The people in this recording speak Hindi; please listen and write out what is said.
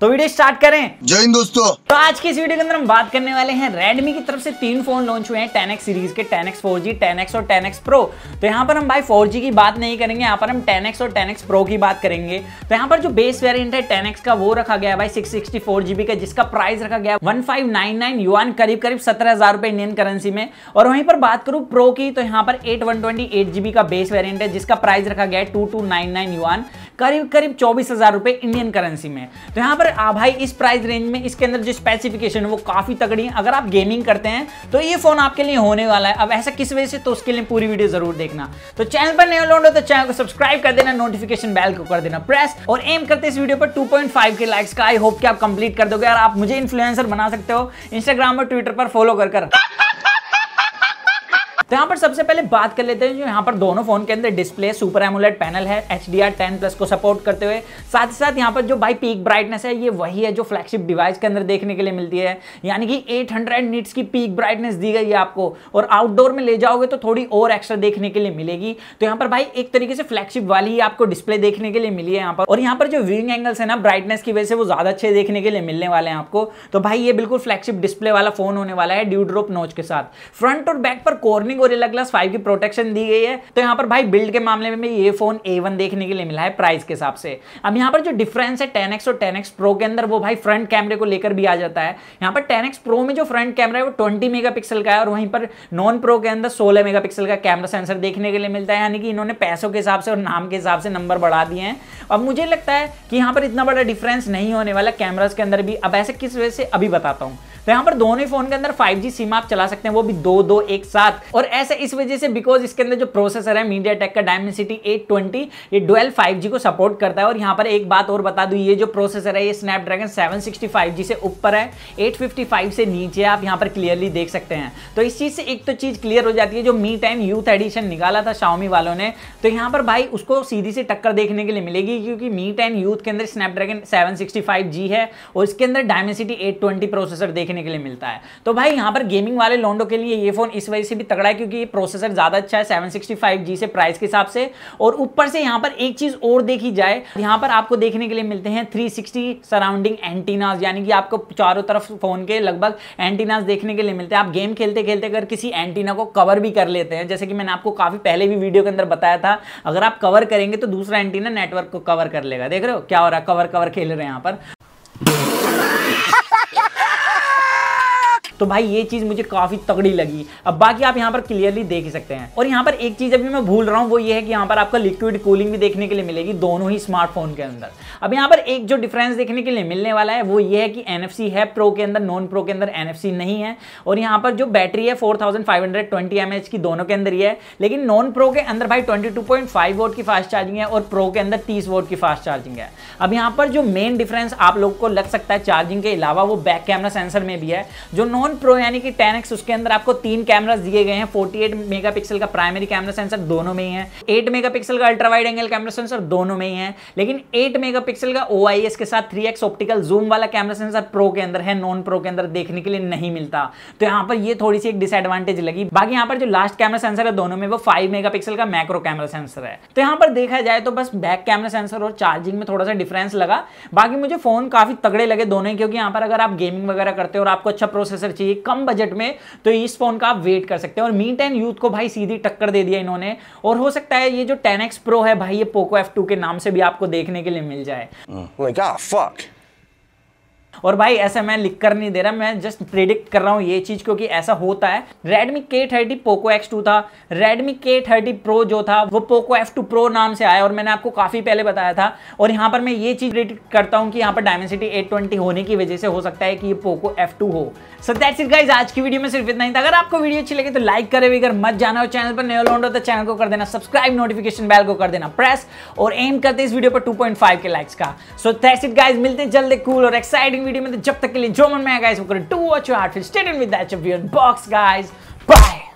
तो वीडियो स्टार्ट करें। जय हिंद दोस्तों। तो आज की इस वीडियो के अंदर हम बात करने वाले हैं रेडमी की तरफ से 3 फोन लॉन्च हुए हैं 10X सीरीज के, 10X 4G, 10X और 10X Pro। तो यहाँ पर हम भाई 4G की बात नहीं करेंगे, यहाँ पर हम 10X और 10X Pro की बात करेंगे। तो यहाँ पर जो बेस वेरियंट है 10X का वो रखा गया है भाई 664GB का, जिसका प्राइस रखा गया 1599 युआन, करीब करीब 17,000 रुपए इंडियन करेंसी में। और वहीं पर बात करूँ प्रो की तो यहाँ पर 8GB का बेस वेरियंट है, जिसका प्राइस रखा गया है 2299 युआन, करीब करीब 24,000 रुपए इंडियन करेंसी में। तो यहाँ पर भाई इस प्राइस रेंज में इसके अंदर जो स्पेसिफिकेशन है वो काफी तगड़ी है। अगर आप गेमिंग करते हैं तो ये फोन आपके लिए होने वाला है। अब ऐसा किस वजह से, तो उसके लिए पूरी वीडियो जरूर देखना। तो चैनल पर नए लोड हो तो चैनल को सब्सक्राइब कर देना, नोटिफिकेशन बेल को कर देना प्रेस, और एम करते इस वीडियो पर 2.5 के लाइक्स का। आई होप कि आप कंप्लीट कर दोगे और आप मुझे इन्फ्लुएंसर बना सकते हो इंस्टाग्राम और ट्विटर पर फॉलो कर। तो यहाँ पर सबसे पहले बात कर लेते हैं जो यहाँ पर दोनों फोन के अंदर डिस्प्ले सुपर एमोलेड पैनल है, HDR 10 प्लस को सपोर्ट करते हुए। साथ ही साथ यहाँ पर जो भाई पीक ब्राइटनेस है ये वही है जो फ्लैगशिप डिवाइस के अंदर देखने के लिए मिलती है, यानी कि 800 निट्स की पीक ब्राइटनेस दी गई है आपको। और आउटडोर में ले जाओगे तो थोड़ी और एक्स्ट्रा देखने के लिए मिलेगी। तो यहाँ पर भाई एक तरीके से फ्लैगशिप वाली ही आपको डिस्प्ले देखने के लिए मिली है यहाँ पर। और यहाँ पर जो व्यूइंग एंगल्स है ना ब्राइटनेस की वजह से वो ज़्यादा अच्छे देखने के लिए मिलने वाले हैं आपको। तो भाई ये बिल्कुल फ्लैगशिप डिस्प्ले वाला फोन होने वाला है ड्यू ड्रॉप नोच के साथ। फ्रंट और बैक पर कॉर्निंग गोरिल्ला ग्लास 5 की प्रोटेक्शन दी गई है। तो यहाँ पर भाई बिल्ड के मामले में ये फोन A1 देखने के लिए मिला है प्राइस के हिसाब से। अब यहाँ पर जो डिफरेंस है 10X और 10X Pro के अंदर वो भाई फ्रंट कैमरे को लेकर भी आ जाता है। यहाँ पर 10X Pro में जो फ्रंट कैमरा है वो 20 मेगापिक्सल का है, और वहीं पर नॉन प्रो के अंदर 16 मेगापिक्सल का कैमरा सेंसर देखने के लिए मिलता है। यानी कि इन्होंने पैसों के हिसाब से और नाम के हिसाब से नंबर बढ़ा दिए हैं। अब मुझे लगता है कि यहाँ पर इतना बड़ा डिफरेंस नहीं होने वाला कैमराज के अंदर भी। अब ऐसे किस वजह से अभी बताता हूँ। तो यहाँ पर दोनों फोन के अंदर 5G सिम आप चला सकते हैं, वो भी दो एक साथ। और ऐसे इस वजह से बिकॉज इसके अंदर जो प्रोसेसर है MediaTek का Dimensity 820 ये डुअल 5G को सपोर्ट करता है। और यहाँ पर एक बात और बता दूँ, ये जो प्रोसेसर है ये Snapdragon 765G से ऊपर है, 855 से नीचे आप यहाँ पर क्लियरली देख सकते हैं। तो इस चीज़ से एक तो चीज़ क्लियर हो जाती है जो Mi 10 Youth Edition निकाला था Xiaomi वालों ने, तो यहाँ पर भाई उसको सीधी सी टक्कर देखने के लिए मिलेगी, क्योंकि Mi 10 Youth के अंदर Snapdragon 765G है और इसके अंदर Dimensity 820 प्रोसेसर देखने के लिए मिलता है। तो भाई यहाँ पर गेमिंग वाले लौंडों के लिए ये फोन इस वजह से भी तगड़ा है क्योंकि ये प्रोसेसर ज्यादा अच्छा है 765G से प्राइस के हिसाब से। और ऊपर से यहाँ पर एक चीज और देखी जाए, यहाँ पर आपको देखने के लिए मिलते हैं 360 सराउंडिंग एंटीनाज, यानी कि आपको चारों तरफ फोन के लगभग एंटीनाज देखने के लिए मिलते हैं। आप गेम खेलते खेलते अगर किसी एंटीना को कवर भी कर लेते हैं, जैसे कि मैंने आपको काफी पहले भी वीडियो के अंदर बताया था, अगर आप कवर करेंगे तो दूसरा एंटीना नेटवर्क को कवर कर लेगा। देख रहे हो क्या हो रहा है, कवर खेल रहे हैं यहाँ पर। तो भाई ये चीज़ मुझे काफ़ी तगड़ी लगी। अब बाकी आप यहाँ पर क्लियरली देख ही सकते हैं। और यहाँ पर एक चीज़ अभी मैं भूल रहा हूँ, वो ये है कि यहाँ पर आपको लिक्विड कूलिंग भी देखने के लिए मिलेगी दोनों ही स्मार्टफोन के अंदर। अब यहाँ पर एक जो डिफरेंस देखने के लिए मिलने वाला है वो ये है कि NFC है प्रो के अंदर, नॉन प्रो के अंदर NFC नहीं है। और यहाँ पर जो बैटरी है 4520 mAh की दोनों के अंदर ही है, लेकिन नॉन प्रो के अंदर भाई 22.5 वोल्ट की फास्ट चार्जिंग है और प्रो के अंदर 30 वोल्ट की फास्ट चार्जिंग है। अब यहाँ पर जो मेन डिफरेंस आप लोग को लग सकता है चार्जिंग के अलावा, वो बैक कैमरा सेंसर में भी है। जो नॉन प्रो यानी कि 10X उसके अंदर आपको 3 कैमरास दिए गए हैं, 48 मेगापिक्सल का प्राइमरी कैमरा सेंसर दोनों में ही है, 8 मेगापिक्सल का ultra wide angle camera sensor दोनों में ही है, लेकिन 8 मेगापिक्सल का OIS के साथ 3X ऑप्टिकल जूम वाला कैमरा सेंसर प्रो के अंदर है, नॉन प्रो के अंदर देखने के लिए नहीं मिलता। तो यहाँ पर ये थोड़ी सी एक डिसएडवांटेज लगी। बाकी यहाँ पर जो लास्ट कैमरा सेंसर है दोनों में वो 5 मेगापिक्सल का मैक्रो कैमरा सेंसर है। तो यहाँ पर देखा जाए तो बस बैक कैमरा सेंसर और चार्जिंग में थोड़ा सा डिफरेंस लगा। बाकी मुझे फोन काफी तगड़े लगे दोनों, क्योंकि यहाँ पर अगर आप गेमिंग वगैरह करते हो और आपको अच्छा प्रोसेसर चाहिए कम बजट में तो इस फोन का आप वेट कर सकते हैं। और Mi 10 Youth को भाई सीधी टक्कर दे दिया इन्होंने। और हो सकता है ये जो 10X Pro है भाई ये Poco F2 के नाम से भी आपको देखने के लिए मिल जाए। और भाई ऐसा मैं लिख कर नहीं दे रहा, मैं जस्ट प्रेडिक्ट कर रहा हूँ ये चीज़, क्योंकि ऐसा होता है। Redmi K30 Poco X2 था, Redmi K30 Pro जो था वो Poco F2 Pro नाम से आया, और मैंने आपको काफ़ी पहले बताया था। और यहाँ पर मैं ये चीज़ प्रेडिक्ट करता हूँ कि यहाँ पर Dimensity 820 होने की वजह से हो सकता है कि ये Poco F2 हो। सो दैट्स इट गाइस, आज की वीडियो में सिर्फ इतना ही था। अगर आपको वीडियो अच्छी लगे तो लाइक करें, अगर मत जाना हो चैनल पर नया लौंडो तो चैनल को कर देना सब्सक्राइब, नोटिफिकेशन बेल को कर देना प्रेस, और एम करते इस वीडियो पर 2.5 के लाइक्स का। सो दैट्स इट गाइस, मिलते हैं जल्द कूल और एक्साइटिंग वीडियो में। तो जब तक के लिए जो मन में है गाइस वो करें, do what your heart feels, stay tuned with HFV Unbox guys.